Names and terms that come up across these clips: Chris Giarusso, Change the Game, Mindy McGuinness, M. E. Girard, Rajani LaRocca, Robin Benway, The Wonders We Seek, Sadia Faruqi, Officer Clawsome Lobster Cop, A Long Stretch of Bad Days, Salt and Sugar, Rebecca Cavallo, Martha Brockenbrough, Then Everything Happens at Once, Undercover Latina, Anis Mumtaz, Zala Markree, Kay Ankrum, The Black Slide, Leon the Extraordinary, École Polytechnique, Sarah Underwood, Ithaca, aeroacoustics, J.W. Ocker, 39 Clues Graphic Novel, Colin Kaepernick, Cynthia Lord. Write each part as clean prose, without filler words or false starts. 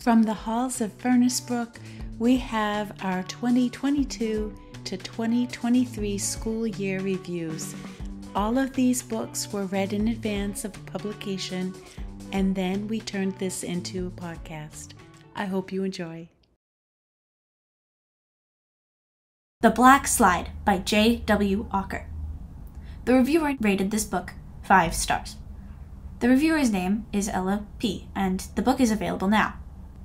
From the halls of Furnace Brook, we have our 2022 to 2023 school year reviews. All of these books were read in advance of publication, and then we turned this into a podcast. I hope you enjoy. The Black Slide by J.W. Ocker. The reviewer rated this book 5 stars. The reviewer's name is Ella P., and the book is available now.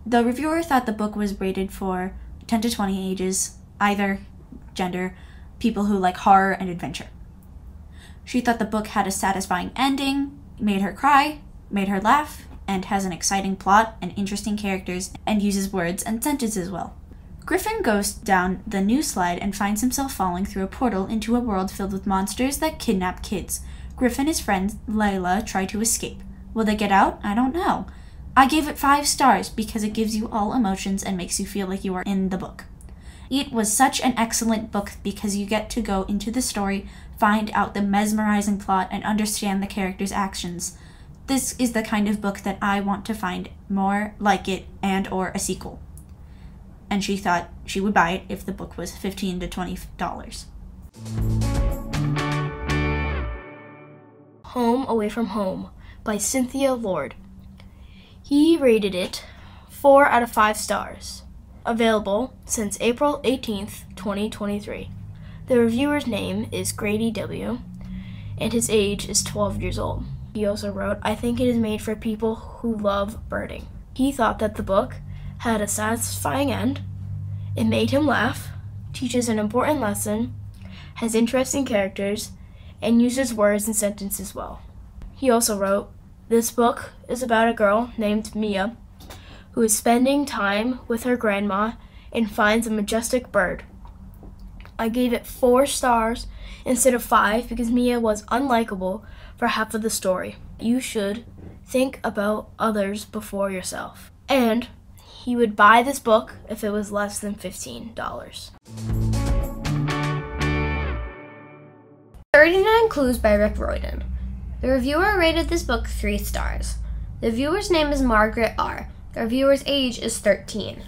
The reviewer thought the book was rated for 10 to 20 ages, either gender, people who like horror and adventure. She thought the book had a satisfying ending, made her cry, made her laugh, and has an exciting plot and interesting characters and uses words and sentences well. Griffin goes down the new slide and finds himself falling through a portal into a world filled with monsters that kidnap kids. Griffin and his friend Layla try to escape. Will they get out? I don't know. I gave it 5 stars because it gives you all emotions and makes you feel like you are in the book. It was such an excellent book because you get to go into the story, find out the mesmerizing plot, and understand the characters' actions. This is the kind of book that I want to find more like it and/or a sequel. And she thought she would buy it if the book was $15 to $20. Home Away From Home by Cynthia Lord. He rated it 4 out of 5 stars. Available since April 18th, 2023. The reviewer's name is Grady W., and his age is 12 years old. He also wrote, I think it is made for people who love birding. He thought that the book had a satisfying end, it made him laugh, teaches an important lesson, has interesting characters, and uses words and sentences well. He also wrote, this book is about a girl named Mia who is spending time with her grandma and finds a majestic bird. I gave it 4 stars instead of 5 because Mia was unlikable for half of the story. You should think about others before yourself. And he would buy this book if it was less than $15. 39 Clues by Rick Riordan. The reviewer rated this book 3 stars. The reviewer's name is Margaret R. The reviewer's age is 13.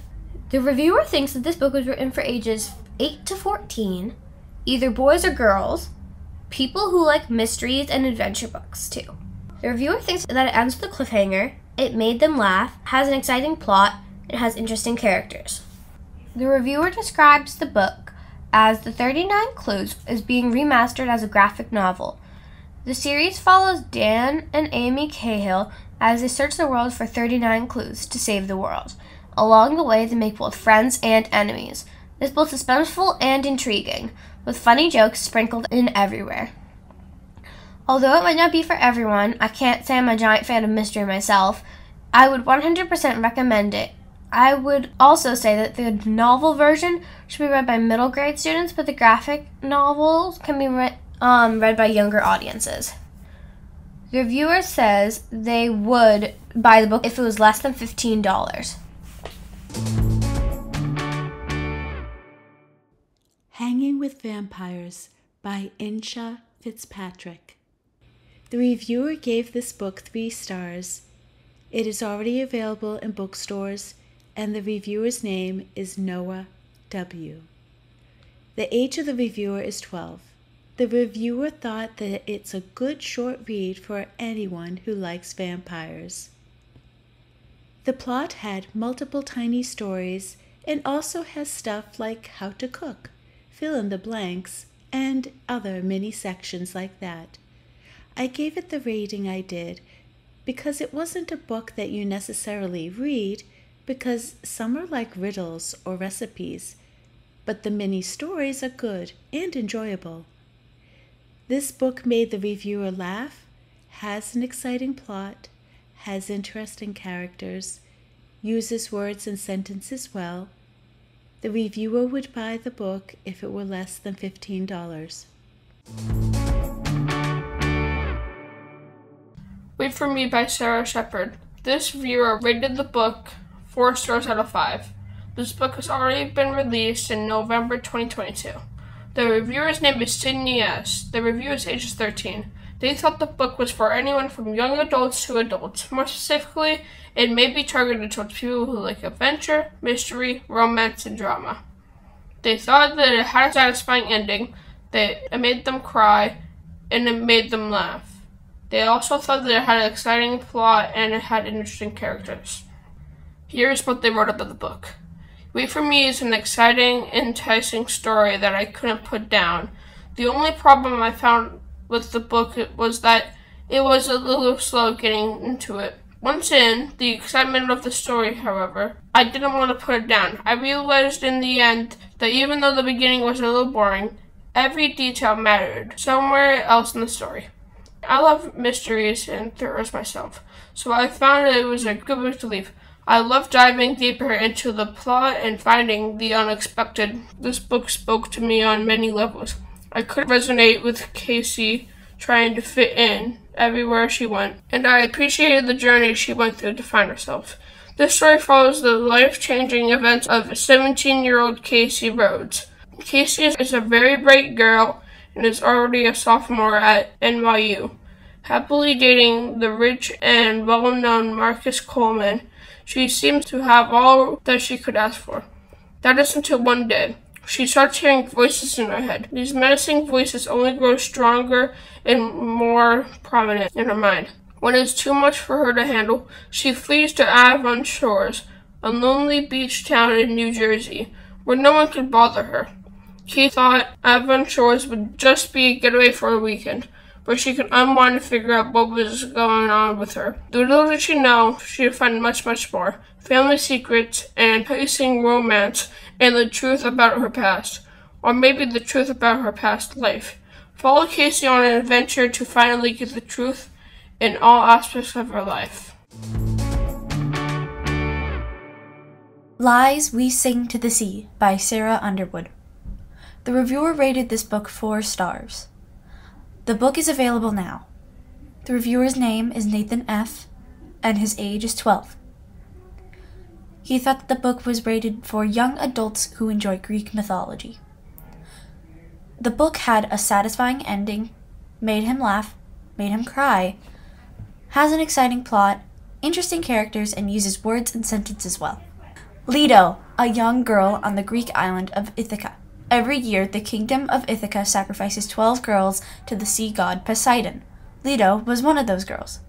The reviewer thinks that this book was written for ages 8 to 14, either boys or girls, people who like mysteries and adventure books too. The reviewer thinks that it ends with a cliffhanger, it made them laugh, has an exciting plot, and has interesting characters. The reviewer describes the book as The 39 Clues is being remastered as a graphic novel. The series follows Dan and Amy Cahill as they search the world for 39 clues to save the world. Along the way, they make both friends and enemies. It's both suspenseful and intriguing, with funny jokes sprinkled in everywhere. Although it might not be for everyone, I can't say I'm a giant fan of mystery myself, I would 100% recommend it. I would also say that the novel version should be read by middle grade students, but the graphic novels can be read by younger audiences. The reviewer says they would buy the book if it was less than $15. Hanging with Vampires by Insha Fitzpatrick. The reviewer gave this book 3 stars. It is already available in bookstores, and the reviewer's name is Noah W. The age of the reviewer is 12. The reviewer thought that it's a good short read for anyone who likes vampires. The plot had multiple tiny stories and also has stuff like how to cook, fill in the blanks, and other mini sections like that. I gave it the rating I did because it wasn't a book that you necessarily read because some are like riddles or recipes, but the mini stories are good and enjoyable. This book made the reviewer laugh, has an exciting plot, has interesting characters, uses words and sentences well. The reviewer would buy the book if it were less than $15. Wait For Me by Sarah Shepard. This reviewer rated the book 4 stars out of 5. This book has already been released in November 2022. The reviewer's name is Sydney S. The reviewer's age is 13. They thought the book was for anyone from young adults to adults. More specifically, it may be targeted towards people who like adventure, mystery, romance, and drama. They thought that it had a satisfying ending, that it made them cry, and it made them laugh. They also thought that it had an exciting plot and it had interesting characters. Here's what they wrote about the book. Wait For Me is an exciting, enticing story that I couldn't put down. The only problem I found with the book was that it was a little slow getting into it. Once in, the excitement of the story, however, I didn't want to put it down. I realized in the end that even though the beginning was a little boring, every detail mattered somewhere else in the story. I love mysteries and thrillers myself, so I found it was a good book to leave. I love diving deeper into the plot and finding the unexpected. This book spoke to me on many levels. I could resonate with Casey trying to fit in everywhere she went, and I appreciated the journey she went through to find herself. This story follows the life-changing events of 17-year-old Casey Rhodes. Casey is a very bright girl and is already a sophomore at NYU. Happily dating the rich and well-known Marcus Coleman, she seems to have all that she could ask for. That is until one day. She starts hearing voices in her head. These menacing voices only grow stronger and more prominent in her mind. When it's too much for her to handle, she flees to Avon Shores, a lonely beach town in New Jersey, where no one could bother her. She thought Avon Shores would just be a getaway for a weekend, where she could unwind and figure out what was going on with her. Little did she know, she would find much, much more. Family secrets, and enticing romance, and the truth about her past. Or maybe the truth about her past life. Follow Casey on an adventure to finally get the truth in all aspects of her life. Lies We Sing to the Sea by Sarah Underwood. The reviewer rated this book 4 stars. The book is available now. The reviewer's name is Nathan F., and his age is 12. He thought that the book was rated for young adults who enjoy Greek mythology. The book had a satisfying ending, made him laugh, made him cry, has an exciting plot, interesting characters, and uses words and sentences well. Leto, a young girl on the Greek island of Ithaca. Every year, the kingdom of Ithaca sacrifices 12 girls to the sea god Poseidon. Leto was one of those girls.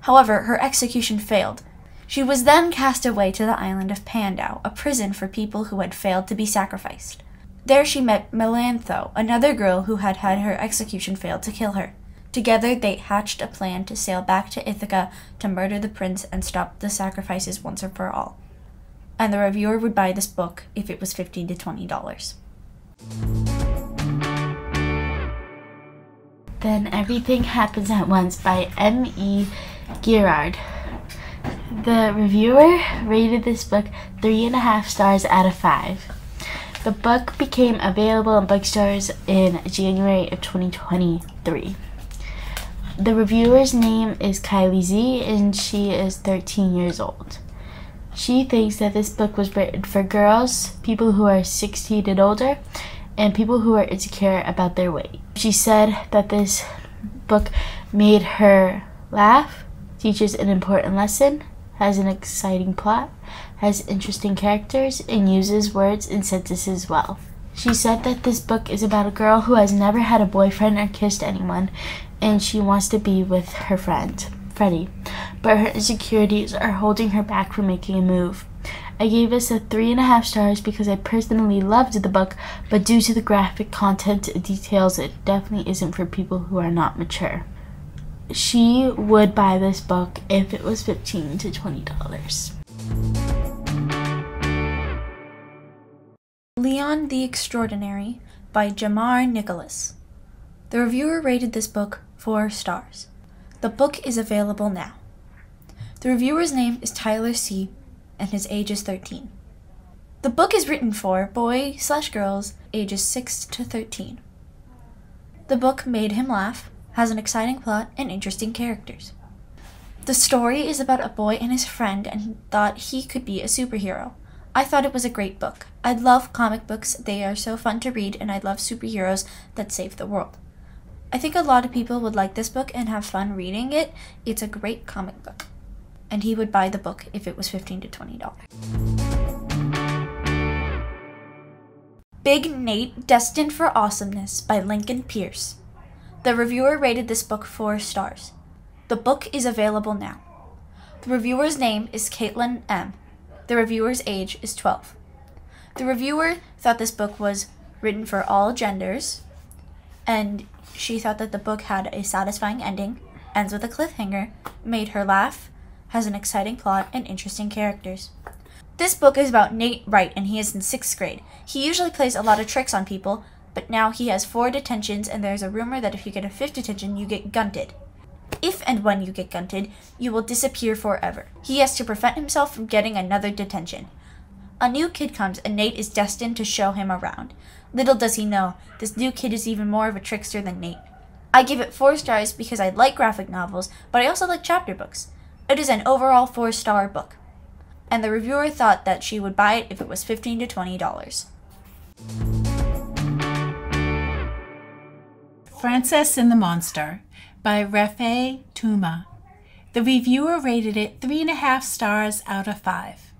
However, her execution failed. She was then cast away to the island of Pandau, a prison for people who had failed to be sacrificed. There she met Melantho, another girl who had had her execution failed to kill her. Together, they hatched a plan to sail back to Ithaca to murder the prince and stop the sacrifices once and for all. And the reviewer would buy this book if it was $15 to $20. Then Everything Happens at Once by M. E. Girard. The reviewer rated this book 3.5 stars out of 5. The book became available in bookstores in January of 2023. The reviewer's name is Kylie Z, and she is 13 years old. She thinks that this book was written for girls, people who are 16 and older, and people who are insecure about their weight. She said that this book made her laugh, teaches an important lesson, has an exciting plot, has interesting characters, and uses words and sentences well. She said that this book is about a girl who has never had a boyfriend or kissed anyone, and she wants to be with her friend, Freddie, but her insecurities are holding her back from making a move. I gave this a 3.5 stars because I personally loved the book, but due to the graphic content and details, it definitely isn't for people who are not mature. She would buy this book if it was $15 to $20. Leon the Extraordinary by Jamar Nicholas. The reviewer rated this book 4 stars. The book is available now. The reviewer's name is Tyler C., and his age is 13. The book is written for boy/girls ages 6 to 13. The book made him laugh, has an exciting plot, and interesting characters. The story is about a boy and his friend and thought he could be a superhero. I thought it was a great book. I love comic books, they are so fun to read, and I love superheroes that save the world. I think a lot of people would like this book and have fun reading it. It's a great comic book. And he would buy the book if it was $15 to $20. Big Nate, Destined for Awesomeness by Lincoln Pierce. The reviewer rated this book 4 stars. The book is available now. The reviewer's name is Caitlin M. The reviewer's age is 12. The reviewer thought this book was written for all genders, and she thought that the book had a satisfying ending, ends with a cliffhanger, made her laugh, has an exciting plot, and interesting characters. This book is about Nate Wright, and he is in 6th grade. He usually plays a lot of tricks on people, but now he has 4 detentions, and there's a rumor that if you get a 5th detention, you get gunted. If and when you get gunted, you will disappear forever. He has to prevent himself from getting another detention. A new kid comes, and Nate is destined to show him around. Little does he know, this new kid is even more of a trickster than Nate. I give it 4 stars because I like graphic novels, but I also like chapter books. It is an overall 4-star book. And the reviewer thought that she would buy it if it was $15 to $20. Frances and the Monster by Rafe Tuma. The reviewer rated it 3.5 stars out of 5.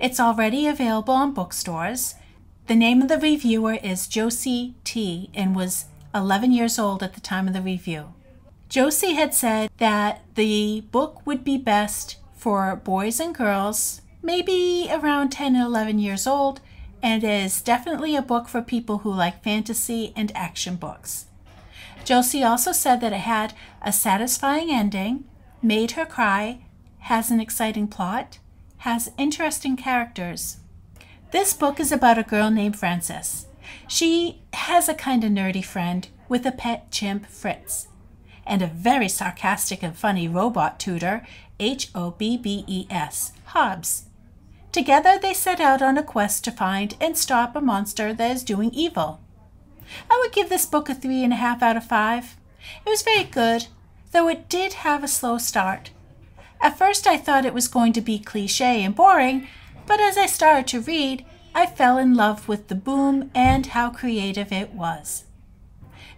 It's already available on bookstores. The name of the reviewer is Josie T. and was 11 years old at the time of the review. Josie had said that the book would be best for boys and girls, maybe around 10 and 11 years old, and is definitely a book for people who like fantasy and action books. Josie also said that it had a satisfying ending, made her cry, has an exciting plot, has interesting characters. This book is about a girl named Frances. She has a kind of nerdy friend with a pet chimp, Fritz, and a very sarcastic and funny robot tutor, H-O-B-B-E-S, Hobbs. Together they set out on a quest to find and stop a monster that is doing evil. I would give this book a 3.5 out of 5. It was very good, though it did have a slow start. At first I thought it was going to be cliche and boring, but as I started to read, I fell in love with the boom and how creative it was.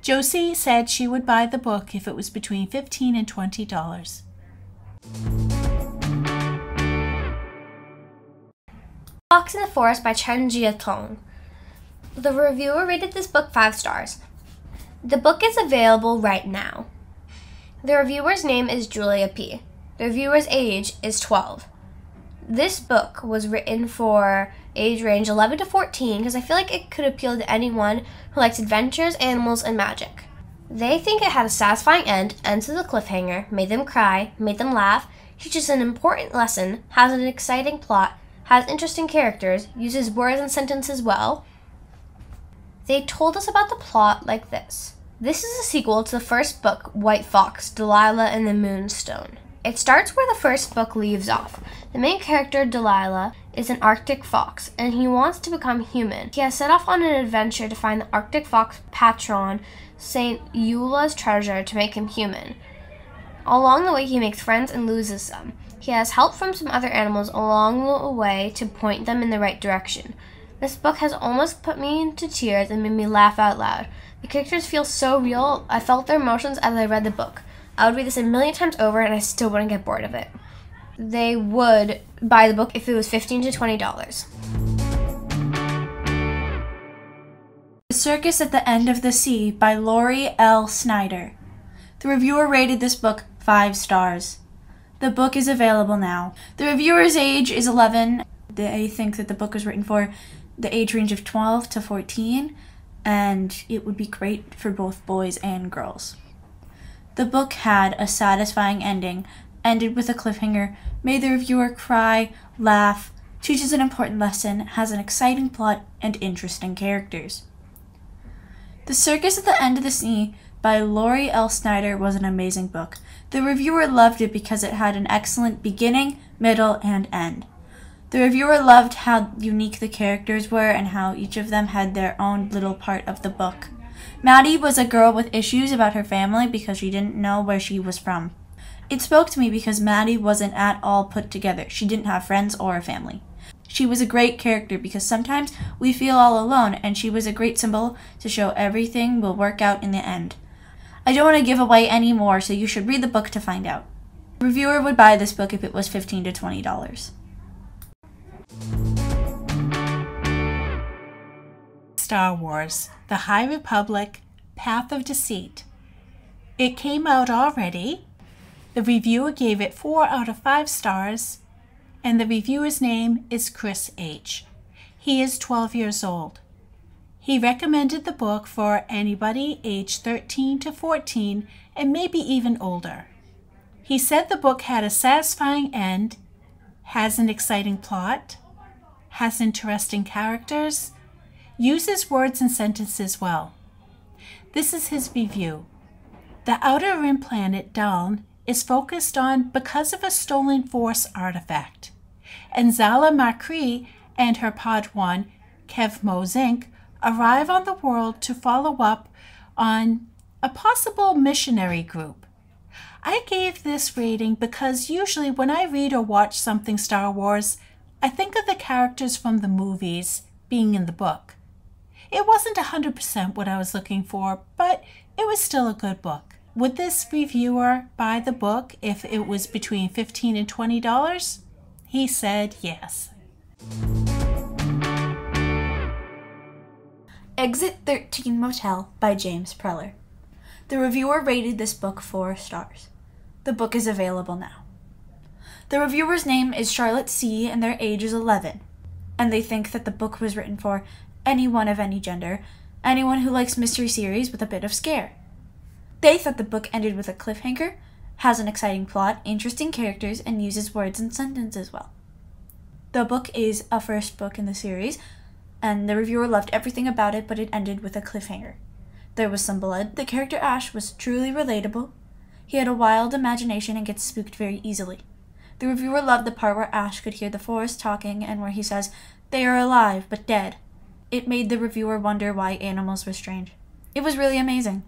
Josie said she would buy the book if it was between $15 and $20. Fox in the Forest by Chen Jia Tong. The reviewer rated this book 5 stars. The book is available right now. The reviewer's name is Julia P. The reviewer's age is 12. This book was written for age range 11 to 14 because I feel like it could appeal to anyone who likes adventures, animals, and magic. They think it had a satisfying end, ends with a cliffhanger, made them cry, made them laugh, teaches an important lesson, has an exciting plot, has interesting characters, uses words and sentences well. They told us about the plot like this. This is a sequel to the first book, White Fox, Delilah and the Moonstone. It starts where the first book leaves off. The main character, Delilah, is an Arctic fox, and he wants to become human. He has set off on an adventure to find the Arctic fox patron, St. Eula's treasure, to make him human. Along the way, he makes friends and loses some. He has help from some other animals along the way to point them in the right direction. This book has almost put me into tears and made me laugh out loud. The characters feel so real. I felt their emotions as I read the book. I would read this a million times over and I still wouldn't get bored of it. They would buy the book if it was $15 to $20. The Circus at the End of the Sea by Laurie L. Snyder. The reviewer rated this book 5 stars. The book is available now. The reviewer's age is 11. They think that the book was written for the age range of 12 to 14, and it would be great for both boys and girls. The book had a satisfying ending, ended with a cliffhanger, made the reviewer cry, laugh, teaches an important lesson, has an exciting plot, and interesting characters. The Circus at the End of the Sea by Laurie L. Snyder was an amazing book. The reviewer loved it because it had an excellent beginning, middle, and end. The reviewer loved how unique the characters were and how each of them had their own little part of the book. Maddie was a girl with issues about her family because she didn't know where she was from. It spoke to me because Maddie wasn't at all put together. She didn't have friends or a family. She was a great character because sometimes we feel all alone, and she was a great symbol to show everything will work out in the end. I don't want to give away any more, so you should read the book to find out. A reviewer would buy this book if it was $15 to $20. Star Wars The High Republic, Path of Deceit. It came out already. The reviewer gave it 4 out of 5 stars, and the reviewer's name is Chris H. He is 12 years old. He recommended the book for anybody aged 13 to 14 and maybe even older. He said the book had a satisfying end, has an exciting plot, has interesting characters, uses words and sentences well. This is his review. The outer rim planet Duln is focused on because of a stolen force artifact, and Zala Markree and her Padawan, Kev Mo Zink, arrive on the world to follow up on a possible missionary group. I gave this rating because usually when I read or watch something Star Wars, I think of the characters from the movies being in the book. It wasn't 100% what I was looking for, but it was still a good book. Would this reviewer buy the book if it was between $15 and $20? He said yes. Exit 13 Motel by James Preller. The reviewer rated this book 4 stars. The book is available now. The reviewer's name is Charlotte C. and their age is 11, and they think that the book was written for anyone of any gender, anyone who likes mystery series with a bit of scare. They thought the book ended with a cliffhanger, has an exciting plot, interesting characters, and uses words and sentences well. The book is a first book in the series, and the reviewer loved everything about it, but it ended with a cliffhanger. There was some blood, the character Ash was truly relatable, he had a wild imagination and gets spooked very easily. The reviewer loved the part where Ash could hear the forest talking and where he says, "They are alive, but dead." It made the reviewer wonder why animals were strange. It was really amazing.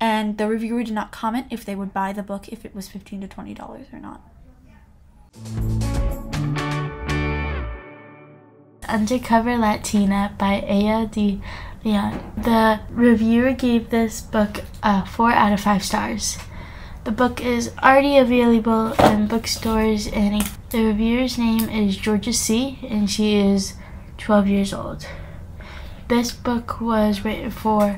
And the reviewer did not comment if they would buy the book if it was $15 to $20 or not. Undercover Latina by A.L.D. Leon. The reviewer gave this book 4 out of 5 stars. The book is already available in bookstores, and the reviewer's name is Georgia C. and she is 12 years old. This book was written for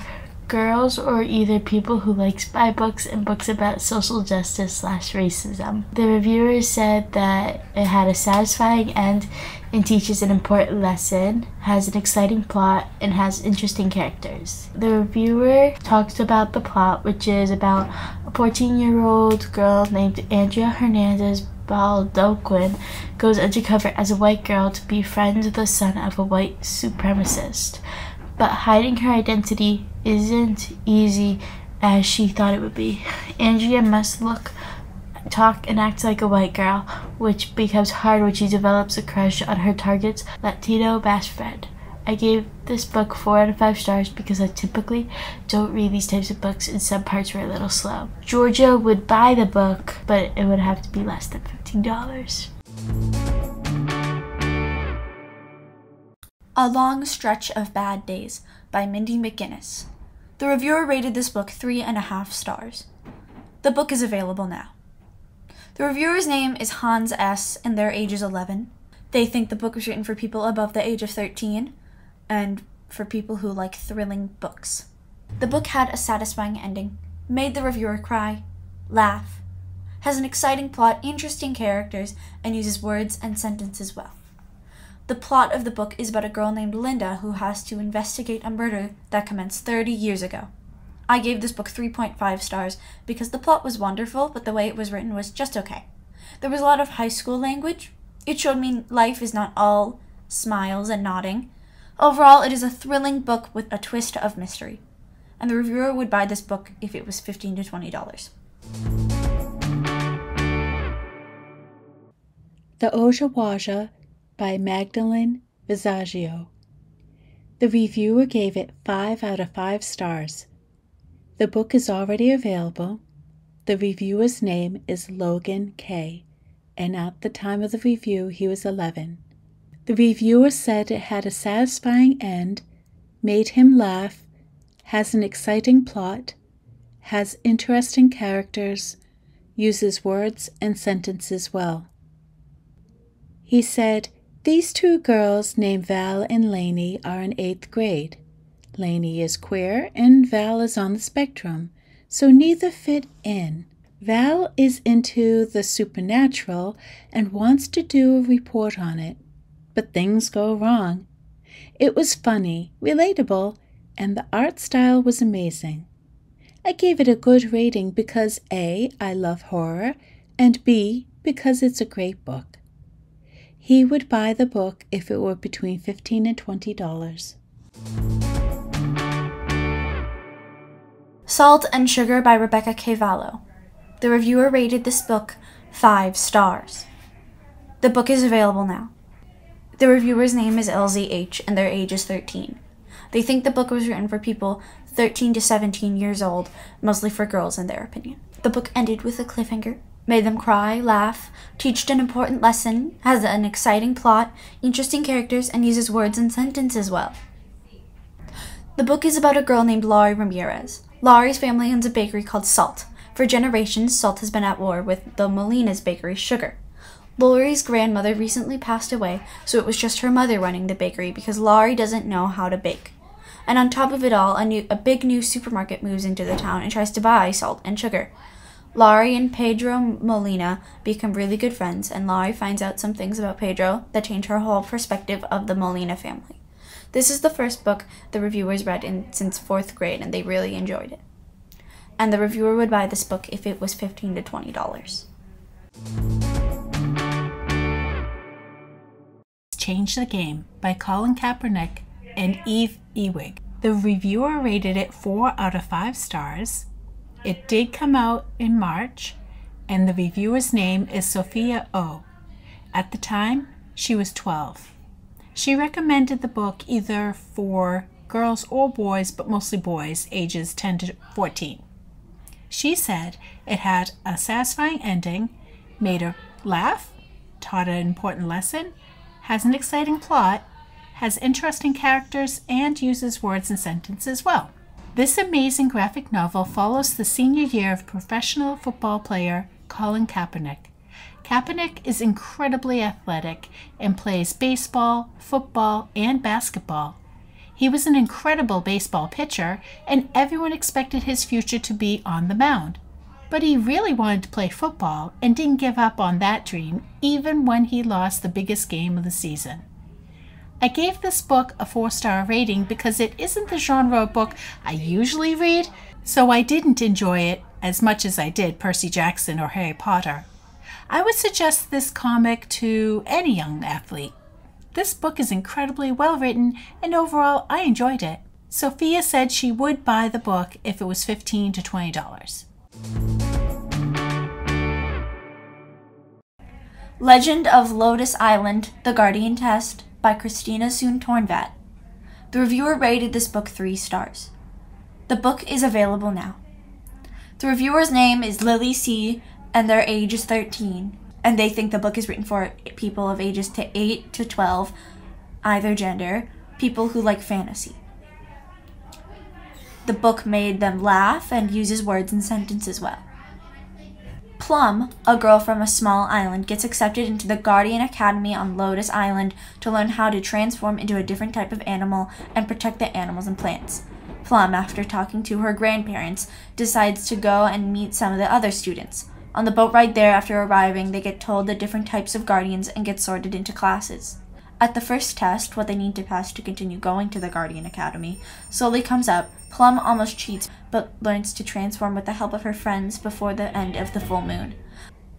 girls or either people who like spy books and books about social justice / racism. The reviewer said that it had a satisfying end and teaches an important lesson, has an exciting plot, and has interesting characters. The reviewer talks about the plot, which is about a 14-year-old girl named Andrea Hernandez Baldoquin goes undercover as a white girl to befriend the son of a white supremacist. But hiding her identity isn't easy as she thought it would be. Andrea must look, talk, and act like a white girl, which becomes hard when she develops a crush on her target's Latino best friend. I gave this book 4 out of 5 stars because I typically don't read these types of books, and some parts were a little slow. Georgia would buy the book, but it would have to be less than $15. A Long Stretch of Bad Days by Mindy McGuinness. The reviewer rated this book 3.5 stars. The book is available now. The reviewer's name is Hans S. and their age is 11. They think the book was written for people above the age of 13 and for people who like thrilling books. The book had a satisfying ending, made the reviewer cry, laugh, has an exciting plot, interesting characters, and uses words and sentences well. The plot of the book is about a girl named Linda who has to investigate a murder that commenced 30 years ago. I gave this book 3.5 stars because the plot was wonderful, but the way it was written was just okay. There was a lot of high school language. It showed me life is not all smiles and nodding. Overall, it is a thrilling book with a twist of mystery. And the reviewer would buy this book if it was $15 to $20. The Ojawaja by Magdalene Visaggio. The reviewer gave it 5 out of 5 stars. The book is already available. The reviewer's name is Logan K., and at the time of the review, he was 11. The reviewer said it had a satisfying end, made him laugh, has an exciting plot, has interesting characters, uses words and sentences well. He said, "These two girls named Val and Lainey are in 8th grade. Lainey is queer and Val is on the spectrum, so neither fit in. Val is into the supernatural and wants to do a report on it, but things go wrong. It was funny, relatable, and the art style was amazing. I gave it a good rating because A, I love horror, and B, because it's a great book." He would buy the book if it were between $15 and $20. Salt and Sugar by Rebecca Cavallo. The reviewer rated this book 5 stars. The book is available now. The reviewer's name is LZH and their age is 13. They think the book was written for people 13 to 17 years old, mostly for girls in their opinion. The book ended with a cliffhanger, made them cry, laugh, teached an important lesson, has an exciting plot, interesting characters, and uses words and sentences well. The book is about a girl named Laurie Ramirez. Laurie's family owns a bakery called Salt. For generations, Salt has been at war with the Molina's bakery, Sugar. Laurie's grandmother recently passed away, so it was just her mother running the bakery because Laurie doesn't know how to bake. And on top of it all, a big new supermarket moves into the town and tries to buy Salt and Sugar. Laurie and Pedro Molina become really good friends, and Laurie finds out some things about Pedro that change her whole perspective of the Molina family. This is the first book the reviewers read since 4th grade, and they really enjoyed it. And the reviewer would buy this book if it was $15 to $20. Change the Game by Colin Kaepernick and Eve Ewig. The reviewer rated it 4 out of 5 stars. It did come out in March, and the reviewer's name is Sophia O. At the time, she was 12. She recommended the book either for girls or boys, but mostly boys, ages 10 to 14. She said it had a satisfying ending, made her laugh, taught an important lesson, has an exciting plot, has interesting characters, and uses words and sentences well. This amazing graphic novel follows the senior year of professional football player Colin Kaepernick. Kaepernick is incredibly athletic and plays baseball, football, and basketball. He was an incredible baseball pitcher, and everyone expected his future to be on the mound. But he really wanted to play football and didn't give up on that dream, even when he lost the biggest game of the season. I gave this book a 4-star rating because it isn't the genre of book I usually read, so I didn't enjoy it as much as I did Percy Jackson or Harry Potter. I would suggest this comic to any young athlete. This book is incredibly well written, and overall I enjoyed it. Sophia said she would buy the book if it was $15 to $20. Legend of Lotus Island: The Guardian Test by Christina Soon Tornvad. The reviewer rated this book 3 stars. The book is available now. The reviewer's name is Lily C. and their age is 13, and they think the book is written for people of ages 8 to 12, either gender, people who like fantasy. The book made them laugh and uses words and sentences well. Plum, a girl from a small island, gets accepted into the Guardian Academy on Lotus Island to learn how to transform into a different type of animal and protect the animals and plants. Plum, after talking to her grandparents, decides to go and meet some of the other students. On the boat ride there, after arriving, they get told the different types of guardians and get sorted into classes. At the first test, what they need to pass to continue going to the Guardian Academy, slowly comes up. Plum almost cheats, but learns to transform with the help of her friends before the end of the full moon.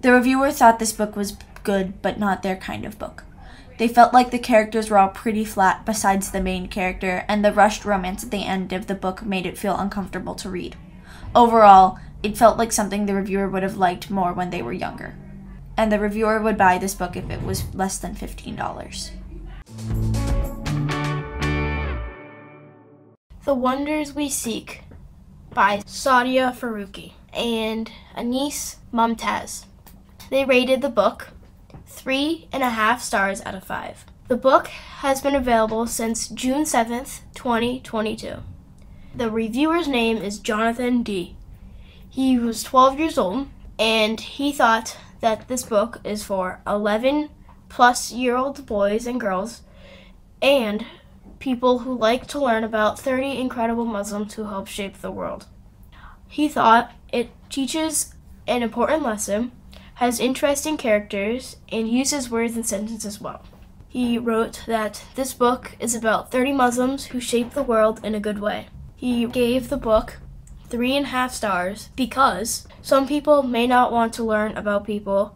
The reviewer thought this book was good, but not their kind of book. They felt like the characters were all pretty flat besides the main character, and the rushed romance at the end of the book made it feel uncomfortable to read. Overall, it felt like something the reviewer would have liked more when they were younger. And the reviewer would buy this book if it was less than $15. The Wonders We Seek by Sadia Faruqi and Anis Mumtaz. They rated the book 3.5 stars out of 5. The book has been available since June 7th, 2022. The reviewer's name is Jonathan D. He was 12 years old, and he thought that this book is for 11-plus-year-old boys and girls and people who like to learn about 30 incredible Muslims who helped shape the world. He thought it teaches an important lesson, has interesting characters, and uses words and sentences well. He wrote that this book is about 30 Muslims who shaped the world in a good way. He gave the book 3.5 stars because some people may not want to learn about people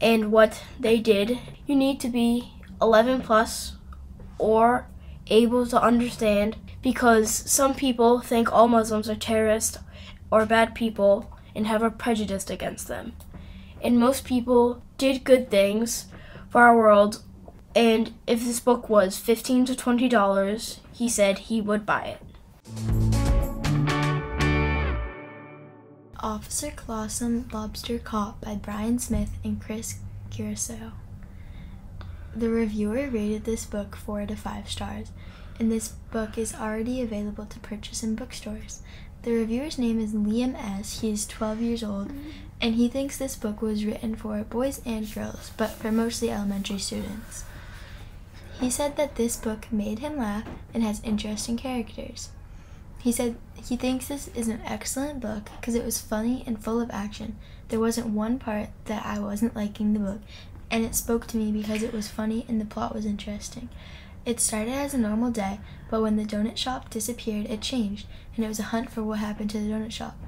and what they did. You need to be 11 plus or able to understand, because some people think all Muslims are terrorists or bad people and have a prejudice against them. And most people did good things for our world. And if this book was $15 to $20, he said he would buy it. Officer Clawson, Lobster Caught by Brian Smith and Chris Curcio. The reviewer rated this book 4 to 5 stars, and this book is already available to purchase in bookstores. The reviewer's name is Liam S. He is 12 years old, and he thinks this book was written for boys and girls, but for mostly elementary students. He said that this book made him laugh and has interesting characters. He said he thinks this is an excellent book because it was funny and full of action. There wasn't one part that I wasn't liking the book, and it spoke to me because it was funny and the plot was interesting. It started as a normal day, but when the donut shop disappeared, it changed, and it was a hunt for what happened to the donut shop.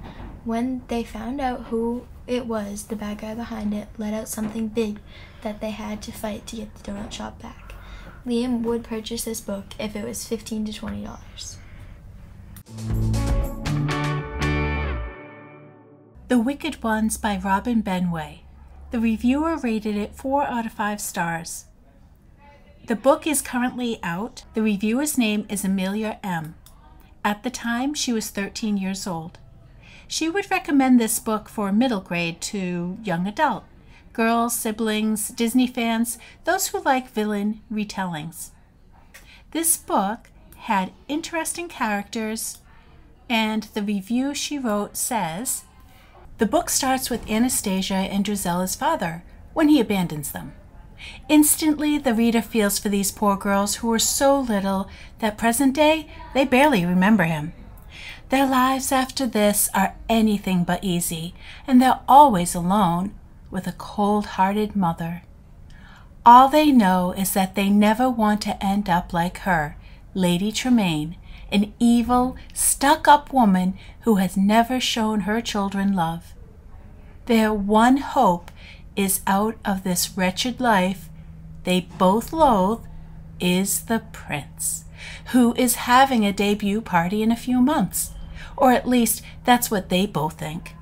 When they found out who it was, the bad guy behind it let out something big that they had to fight to get the donut shop back. Liam would purchase this book if it was $15 to $20. The Wicked Ones by Robin Benway. The reviewer rated it 4 out of 5 stars. The book is currently out. The reviewer's name is Amelia M. At the time, she was 13 years old. She would recommend this book for middle grade to young adult. Girls, siblings, Disney fans, those who like villain retellings. This book had interesting characters, and the review she wrote says, "The book starts with Anastasia and Drusilla's father when he abandons them. Instantly, the reader feels for these poor girls who were so little that present day they barely remember him. Their lives after this are anything but easy, and they're always alone, with a cold-hearted mother. All they know is that they never want to end up like her, Lady Tremaine, an evil, stuck-up woman who has never shown her children love. Their one hope is out of this wretched life they both loathe is the prince, who is having a debut party in a few months, or at least that's what they both think,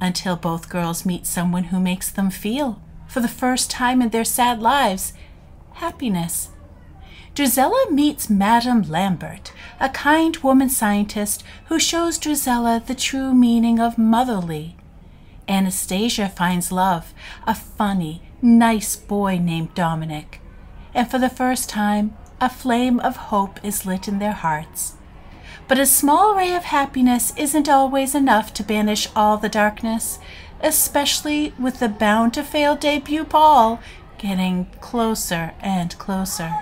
until both girls meet someone who makes them feel, for the first time in their sad lives, happiness. Drusilla meets Madame Lambert, a kind woman scientist who shows Drusilla the true meaning of motherly. Anastasia finds love, a funny, nice boy named Dominic, and for the first time, a flame of hope is lit in their hearts. But a small ray of happiness isn't always enough to banish all the darkness, especially with the bound-to-fail debut ball getting closer and closer."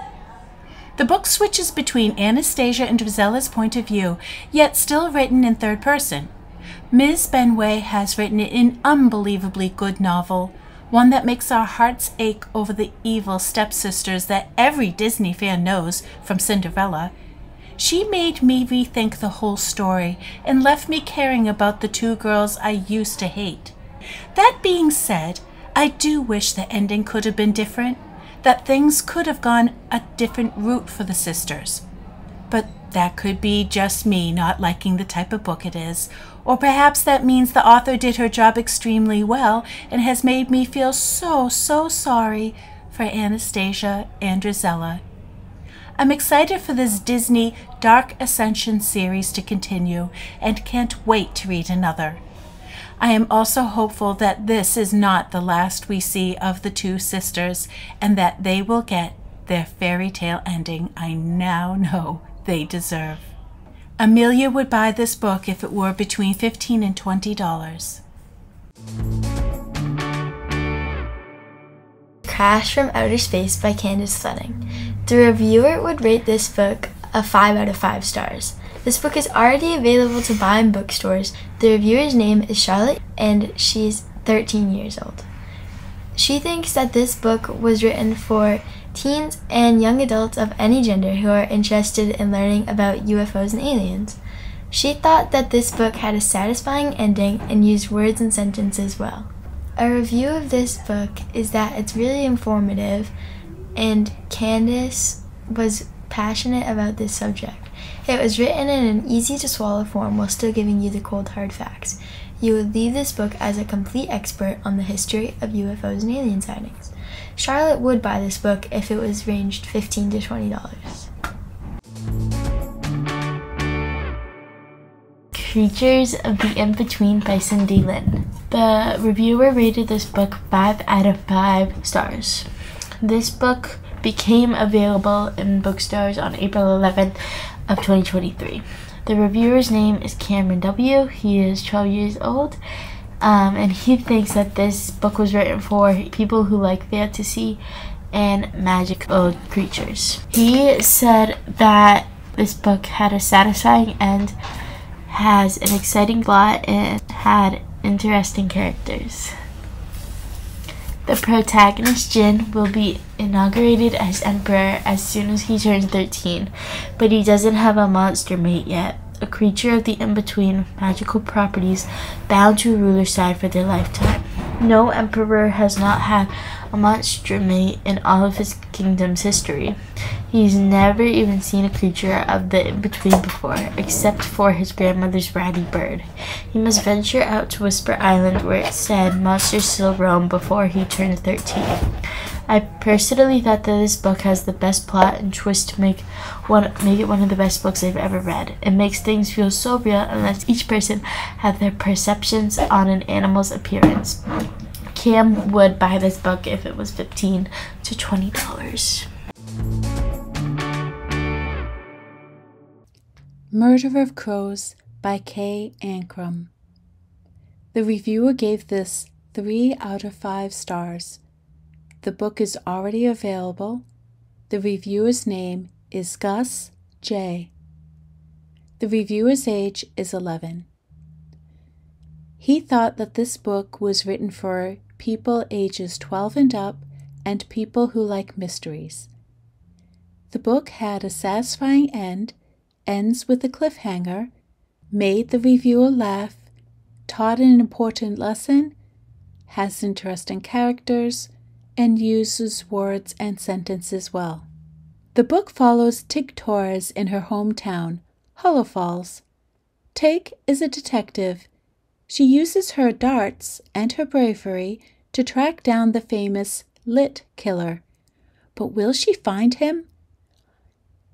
The book switches between Anastasia and Drusilla's point of view, yet still written in third person. Ms. Benway has written an unbelievably good novel, one that makes our hearts ache over the evil stepsisters that every Disney fan knows from Cinderella. She made me rethink the whole story and left me caring about the two girls I used to hate. That being said, I do wish the ending could have been different, that things could have gone a different route for the sisters. But that could be just me not liking the type of book it is, or perhaps that means the author did her job extremely well and has made me feel so sorry for Anastasia and Drusilla. I'm excited for this Disney Dark Ascension series to continue and can't wait to read another. I am also hopeful that this is not the last we see of the two sisters and that they will get their fairy tale ending I now know they deserve. Amelia would buy this book if it were between $15 and $20. Crash from Outer Space by Candace Flooding. The reviewer would rate this book a 5 out of 5 stars. This book is already available to buy in bookstores. The reviewer's name is Charlotte and she's 13 years old. She thinks that this book was written for teens and young adults of any gender who are interested in learning about UFOs and aliens. She thought that this book had a satisfying ending and used words and sentences well. A review of this book is that it's really informative and Candace was passionate about this subject. It was written in an easy to swallow form while still giving you the cold hard facts. You would leave this book as a complete expert on the history of UFOs and alien sightings. Charlotte would buy this book if it was ranged $15 to $20. Creatures of the In-Between by Cindy Lin. The reviewer rated this book 5 out of 5 stars. This book became available in bookstores on April 11th of 2023. The reviewer's name is Cameron W. He is 12 years old, and he thinks that this book was written for people who like fantasy and magical creatures. He said that this book had a satisfying end, has an exciting plot, and had interesting characters. The protagonist, Jin, will be inaugurated as emperor as soon as he turns 13, but he doesn't have a monster mate yet, a creature of the in-between, magical properties bound to a ruler's side for their lifetime. No emperor has not had a monster mate in all of his kingdom's history. He's never even seen a creature of the in-between before, except for his grandmother's ratty bird. He must venture out to Whisper Island where it said monsters still roam before he turns 13. I personally thought that this book has the best plot and twist to make it one of the best books I've ever read. It makes things feel so real and lets each person have their perceptions on an animal's appearance. Cam would buy this book if it was $15 to $20. Murder of Crows by Kay Ankrum. The reviewer gave this 3 out of 5 stars. The book is already available. The reviewer's name is Gus J. The reviewer's age is 11. He thought that this book was written for people ages 12 and up and people who like mysteries. The book had a satisfying end, ends with a cliffhanger, made the reviewer laugh, taught an important lesson, has interesting characters, and uses words and sentences well. The book follows Tig Torres in her hometown, Hollow Falls. Tig is a detective. She uses her darts and her bravery to track down the famous Lit Killer. But will she find him?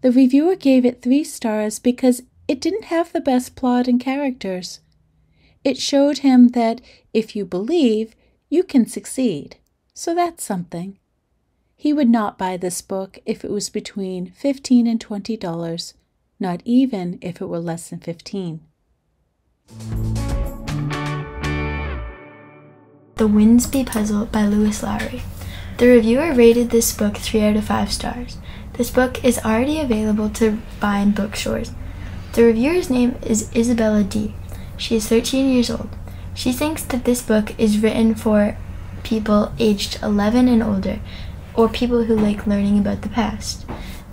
The reviewer gave it 3 stars because it didn't have the best plot and characters. It showed him that if you believe, you can succeed. So that's something. He would not buy this book if it was between $15 and $20, not even if it were less than $15. The Winsby Puzzle by Lewis Lowry. The reviewer rated this book 3 out of 5 stars. This book is already available to buy in bookstores. The reviewer's name is Isabella D. She is 13 years old. She thinks that this book is written for people aged 11 and older, or people who like learning about the past.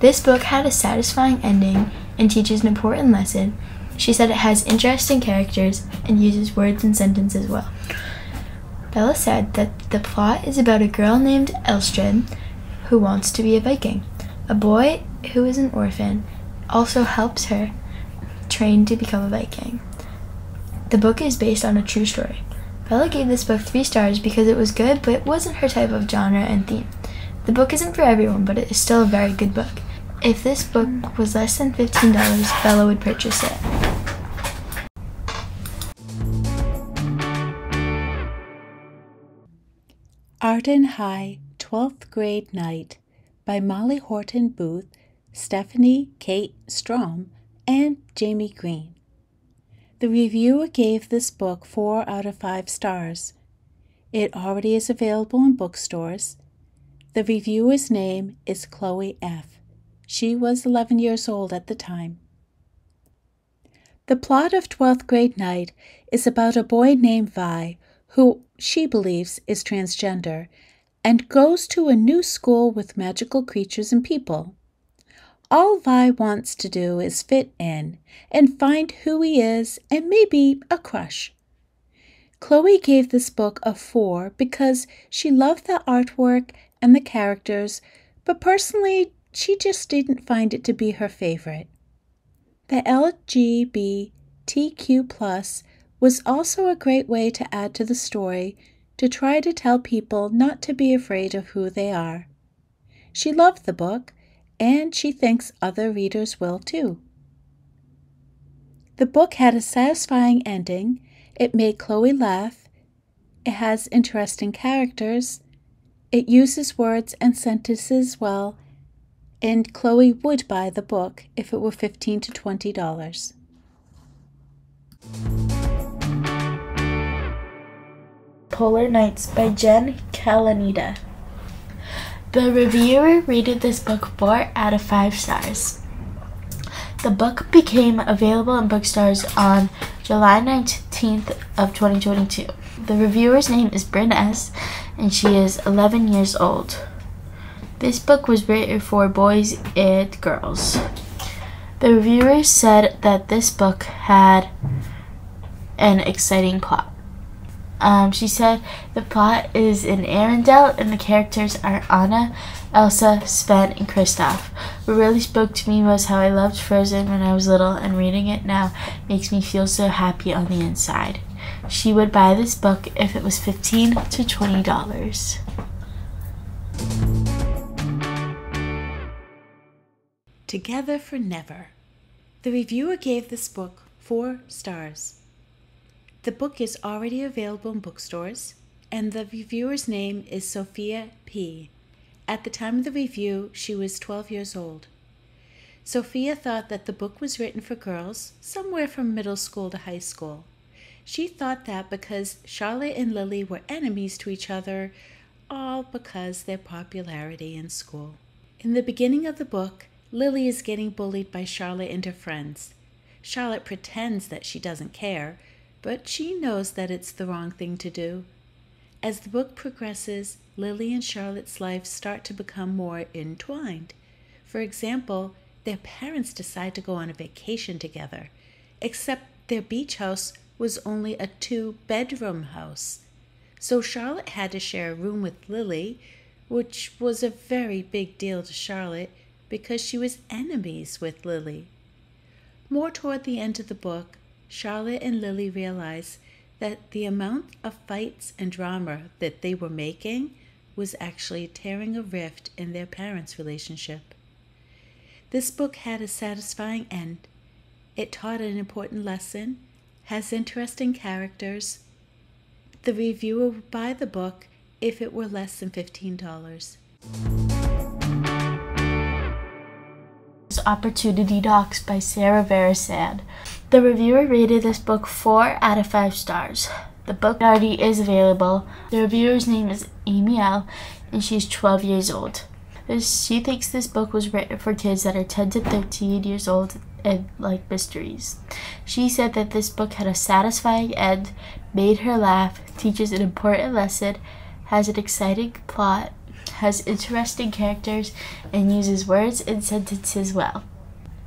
This book had a satisfying ending and teaches an important lesson. She said it has interesting characters and uses words and sentences well. Bella said that the plot is about a girl named Elstrid who wants to be a Viking. A boy who is an orphan also helps her train to become a Viking. The book is based on a true story. Bella gave this book 3 stars because it was good, but it wasn't her type of genre and theme. The book isn't for everyone, but it is still a very good book. If this book was less than $15, Bella would purchase it. Arden High, 12th Grade Night by Molly Horton Booth, Stephanie Kate Strom, and Jamie Green. The reviewer gave this book 4 out of 5 stars. It already is available in bookstores. The reviewer's name is Chloe F. She was 11 years old at the time. The plot of 12th Grade Night is about a boy named Vi, who she believes is transgender, and goes to a new school with magical creatures and people. All Vi wants to do is fit in and find who he is and maybe a crush. Chloe gave this book a 4 because she loved the artwork and the characters, but personally she just didn't find it to be her favorite. The LGBTQ+ was also a great way to add to the story, to try to tell people not to be afraid of who they are. She loved the book, and she thinks other readers will too. The book had a satisfying ending. It made Chloe laugh. It has interesting characters. It uses words and sentences well, and Chloe would buy the book if it were $15 to $20. Polar Nights by Jen Calanita. The reviewer rated this book 4 out of 5 stars. The book became available in bookstores on July 19th of 2022. The reviewer's name is Bryn S. and she is 11 years old. This book was written for boys and girls. The reviewer said that this book had an exciting plot. She said the plot is in Arendelle and the characters are Anna, Elsa, Sven, and Kristoff. What really spoke to me was how I loved Frozen when I was little, and reading it now makes me feel so happy on the inside. She would buy this book if it was $15 to $20. Together for Never. The reviewer gave this book 4 stars. The book is already available in bookstores, and the reviewer's name is Sophia P. At the time of the review, she was 12 years old. Sophia thought that the book was written for girls, somewhere from middle school to high school. She thought that because Charlotte and Lily were enemies to each other, all because of their popularity in school. In the beginning of the book, Lily is getting bullied by Charlotte and her friends. Charlotte pretends that she doesn't care, but she knows that it's the wrong thing to do. As the book progresses, Lily and Charlotte's lives start to become more entwined. For example, their parents decide to go on a vacation together, except their beach house was only a 2-bedroom house. So Charlotte had to share a room with Lily, which was a very big deal to Charlotte, because she was enemies with Lily. More toward the end of the book, Charlotte and Lily realized that the amount of fights and drama that they were making was actually tearing a rift in their parents' relationship. This book had a satisfying end. It taught an important lesson, has interesting characters. The reviewer would buy the book if it were less than $15. Opportunity Docs by Sarah Verisand. The reviewer rated this book 4 out of 5 stars. The book already is available. The reviewer's name is Amy L. and she's 12 years old. She thinks this book was written for kids that are 10 to 13 years old and like mysteries. She said that this book had a satisfying end, made her laugh, teaches an important lesson, has an exciting plot, has interesting characters, and uses words and sentences well.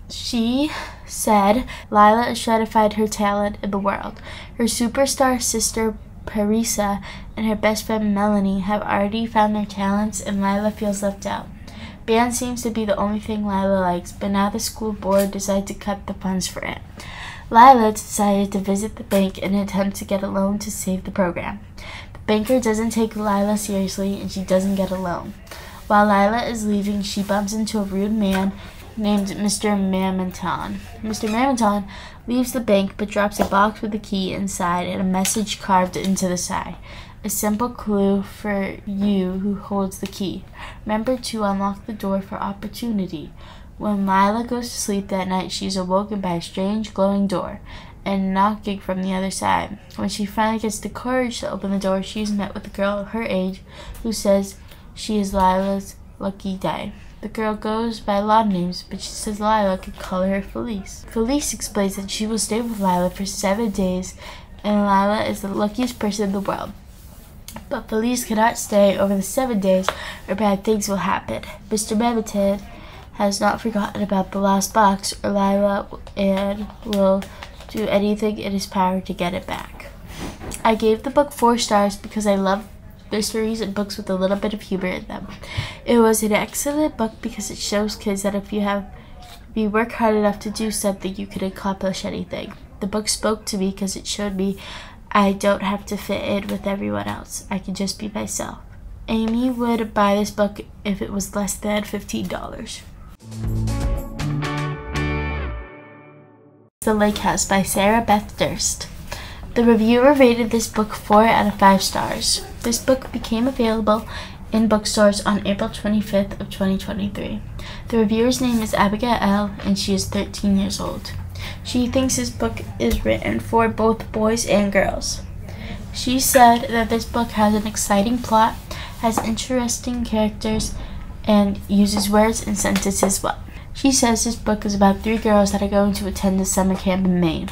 She said Lila stratified her talent in the world. Her superstar sister Parisa and her best friend Melanie have already found their talents, and Lila feels left out. Band seems to be the only thing Lila likes, but now the school board decided to cut the funds for it. Lila decided to visit the bank in an attempt to get a loan to save the program. Banker doesn't take Lila seriously, and she doesn't get a loan. While Lila is leaving, she bumps into a rude man named Mr. Mamonton. Mr. Mamonton leaves the bank but drops a box with a key inside and a message carved into the side. A simple clue for you who holds the key. Remember to unlock the door for opportunity. When Lila goes to sleep that night, she is awoken by a strange glowing door and knocking from the other side. When she finally gets the courage to open the door, she is met with a girl her age who says she is Lila's lucky day. The girl goes by a lot of names, but she says Lila could call her Felice. Felice explains that she will stay with Lila for 7 days, and Lila is the luckiest person in the world. But Felice cannot stay over the 7 days, or bad things will happen. Mr. Mabbitt has not forgotten about the lost box, or Lila, and will do anything in his power to get it back. I gave the book 4 stars because I love mysteries and books with a little bit of humor in them. It was an excellent book because it shows kids that if you work hard enough to do something, you can accomplish anything. The book spoke to me because it showed me I don't have to fit in with everyone else. I can just be myself. Amy would buy this book if it was less than $15. The Lake House by Sarah Beth Durst. The reviewer rated this book 4 out of 5 stars. This book became available in bookstores on April 25th of 2023. The reviewer's name is Abigail L. and she is 13 years old. She thinks this book is written for both boys and girls. She said that this book has an exciting plot, has interesting characters, and uses words and sentences well. She says this book is about 3 girls that are going to attend a summer camp in Maine.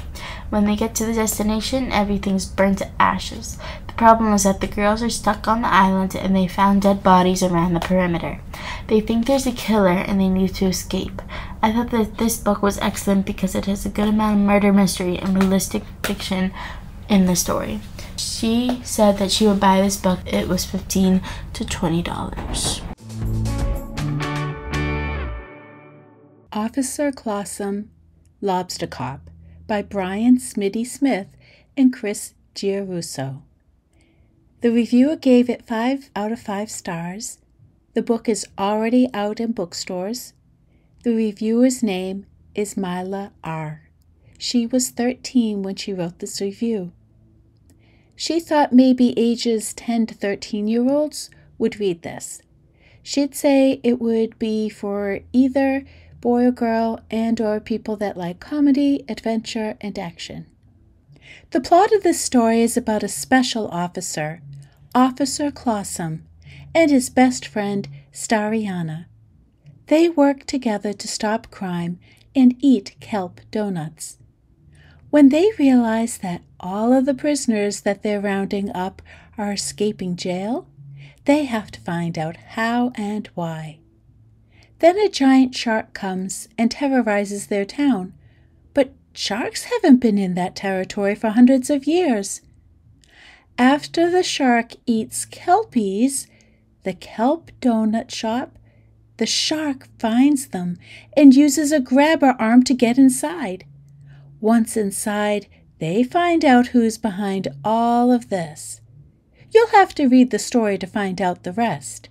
When they get to the destination, everything's burned to ashes. The problem is that the girls are stuck on the island and they found dead bodies around the perimeter. They think there's a killer and they need to escape. I thought that this book was excellent because it has a good amount of murder mystery and realistic fiction in the story. She said that she would buy this book. It was $15 to $20. Officer Clawsome, Lobster Cop by Brian Smitty Smith and Chris Giarusso. The reviewer gave it 5 out of 5 stars. The book is already out in bookstores. The reviewer's name is Myla R. She was 13 when she wrote this review. She thought maybe ages 10 to 13-year-olds would read this. She'd say it would be for either boy or girl, and or people that like comedy, adventure, and action. The plot of this story is about a special officer, Officer Clawsome, and his best friend, Stariana. They work together to stop crime and eat kelp donuts. When they realize that all of the prisoners that they're rounding up are escaping jail, they have to find out how and why. Then a giant shark comes and terrorizes their town, but sharks haven't been in that territory for hundreds of years. After the shark eats kelpies, the kelp donut shop, the shark finds them and uses a grabber arm to get inside. Once inside, they find out who's behind all of this. You'll have to read the story to find out the rest.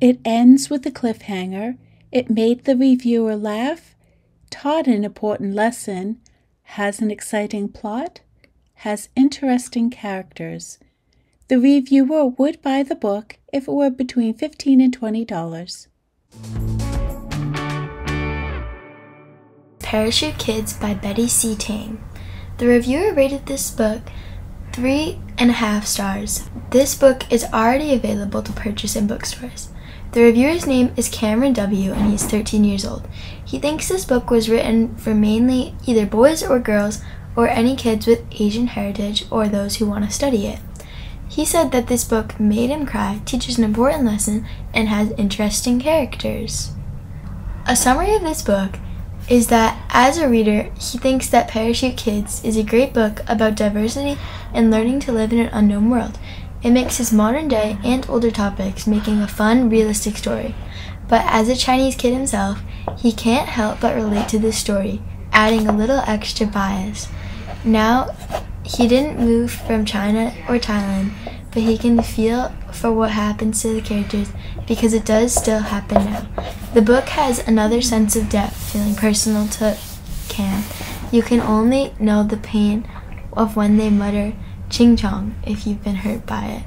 It ends with a cliffhanger. It made the reviewer laugh, taught an important lesson, has an exciting plot, has interesting characters. The reviewer would buy the book if it were between $15 and $20. Parachute Kids by Betty C. Tang. The reviewer rated this book 3.5 stars. This book is already available to purchase in bookstores. The reviewer's name is Cameron W. and he's 13 years old. He thinks this book was written for mainly either boys or girls or any kids with Asian heritage or those who want to study it. He said that this book made him cry, teaches an important lesson, and has interesting characters. A summary of this book is that as a reader, he thinks that Parachute Kids is a great book about diversity and learning to live in an unknown world. It mixes modern day and older topics, making a fun, realistic story. But as a Chinese kid himself, he can't help but relate to this story, adding a little extra bias. Now, he didn't move from China or Thailand, but he can feel for what happens to the characters because it does still happen now. The book has another sense of depth, feeling personal to Cam. You can only know the pain of when they mutter, "Ching Chong," if you've been hurt by it.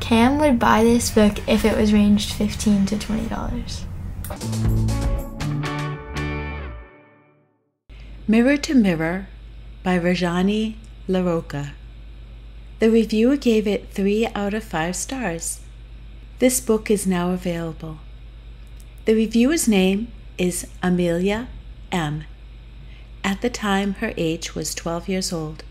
Cam would buy this book if it was ranged $15 to $20. Mirror to Mirror by Rajani LaRocca. The reviewer gave it 3 out of 5 stars. This book is now available. The reviewer's name is Amelia M. At the time, her age was 12 years old.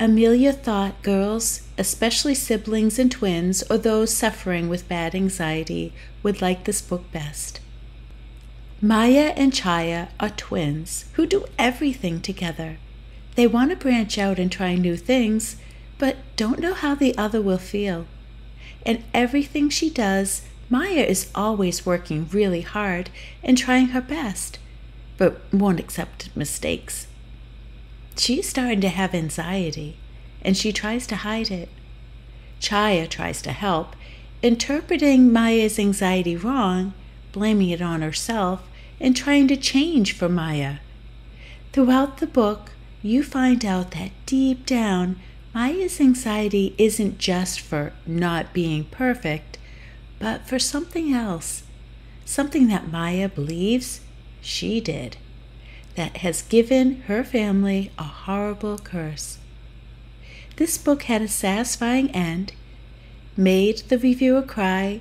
Amelia thought girls, especially siblings and twins, or those suffering with bad anxiety, would like this book best. Maya and Chaya are twins who do everything together. They want to branch out and try new things, but don't know how the other will feel. In everything she does, Maya is always working really hard and trying her best, but won't accept mistakes. She's starting to have anxiety, and she tries to hide it. Chaya tries to help, interpreting Maya's anxiety wrong, blaming it on herself, and trying to change for Maya. Throughout the book, you find out that deep down, Maya's anxiety isn't just for not being perfect, but for something else, something that Maya believes she did, that has given her family a horrible curse. This book had a satisfying end, made the reviewer cry,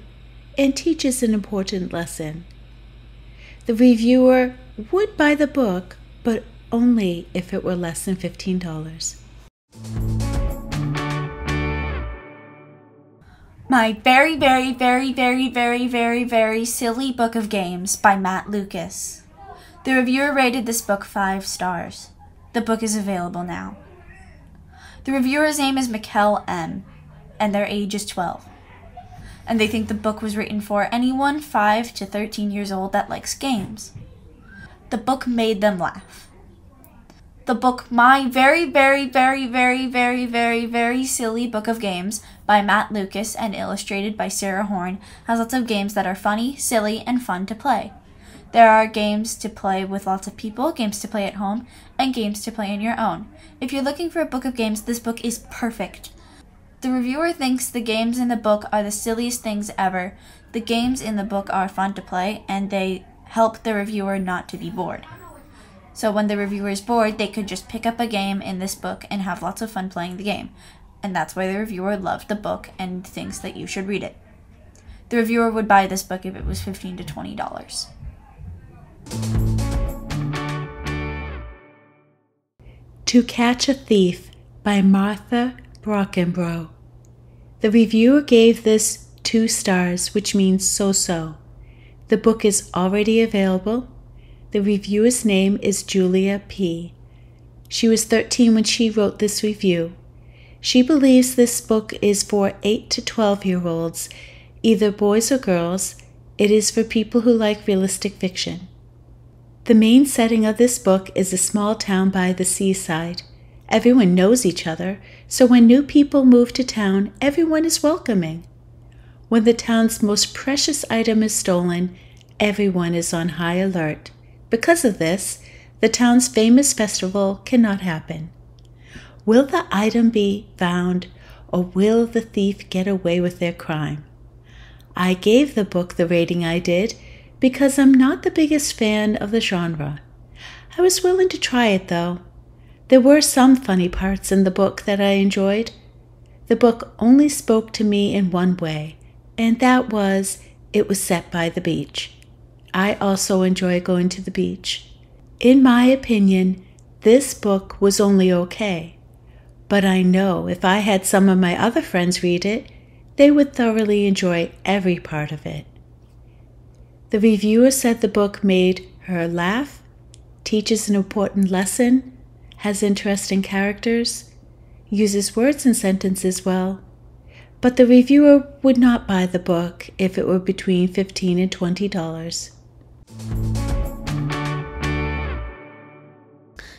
and teaches an important lesson. The reviewer would buy the book, but only if it were less than $15. My Very, Very, Very, Very, Very, Very, Very Silly Book of Games by Matt Lucas. The reviewer rated this book 5 stars. The book is available now. The reviewer's name is Mikkel M, and their age is 12. And they think the book was written for anyone 5 to 13 years old that likes games. The book made them laugh. The book My Very, Very, Very, Very, Very, Very, Very Silly Book of Games by Matt Lucas and illustrated by Sarah Horn has lots of games that are funny, silly, and fun to play. There are games to play with lots of people, games to play at home, and games to play on your own. If you're looking for a book of games, this book is perfect. The reviewer thinks the games in the book are the silliest things ever. The games in the book are fun to play, and they help the reviewer not to be bored. So when the reviewer is bored, they could just pick up a game in this book and have lots of fun playing the game. And that's why the reviewer loved the book and thinks that you should read it. The reviewer would buy this book if it was $15 to $20. To Catch a Thief by Martha Brockenbrough. The reviewer gave this 2 stars, which means so-so. The book is already available. The reviewer's name is Julia P. She was 13 when she wrote this review. She believes this book is for 8 to 12-year-olds, either boys or girls. It is for people who like realistic fiction. The main setting of this book is a small town by the seaside. Everyone knows each other, so when new people move to town, everyone is welcoming. When the town's most precious item is stolen, everyone is on high alert. Because of this, the town's famous festival cannot happen. Will the item be found, or will the thief get away with their crime? I gave the book the rating I did, because I'm not the biggest fan of the genre. I was willing to try it, though. There were some funny parts in the book that I enjoyed. The book only spoke to me in one way, and that was it was set by the beach. I also enjoy going to the beach. In my opinion, this book was only okay, but I know if I had some of my other friends read it, they would thoroughly enjoy every part of it. The reviewer said the book made her laugh, teaches an important lesson, has interesting characters, uses words and sentences well, but the reviewer would not buy the book if it were between $15 and $20.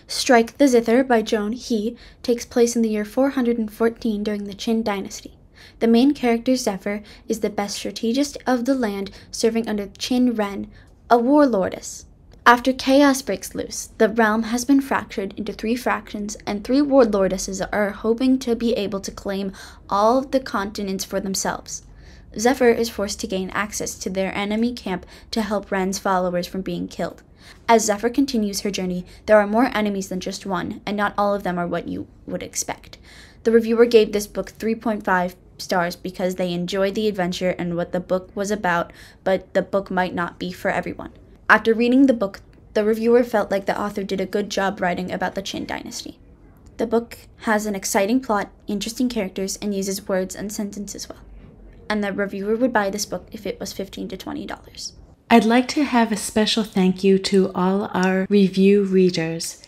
Strike the Zither by Joan He takes place in the year 414 during the Qin dynasty. The main character, Zephyr, is the best strategist of the land, serving under Qin Ren, a warlordess. After chaos breaks loose, the realm has been fractured into 3 fractions, and 3 warlordesses are hoping to be able to claim all of the continents for themselves. Zephyr is forced to gain access to their enemy camp to help Ren's followers from being killed. As Zephyr continues her journey, there are more enemies than just one, and not all of them are what you would expect. The reviewer gave this book 3.5 stars because they enjoyed the adventure and what the book was about, but the book might not be for everyone. After reading the book, the reviewer felt like the author did a good job writing about the Qin dynasty. The book has an exciting plot, interesting characters, and uses words and sentences well. And the reviewer would buy this book if it was $15 to $20. I'd like to have a special thank you to all our review readers.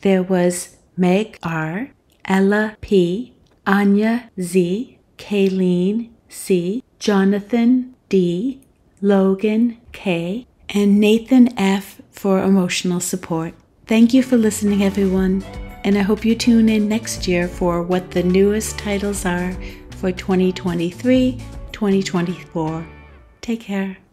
There was Meg R., Ella P., Anya Z., Kayleen C., Jonathan D., Logan K., and Nathan F. for emotional support. Thank you for listening, everyone, and I hope you tune in next year for what the newest titles are for 2023-2024. Take care.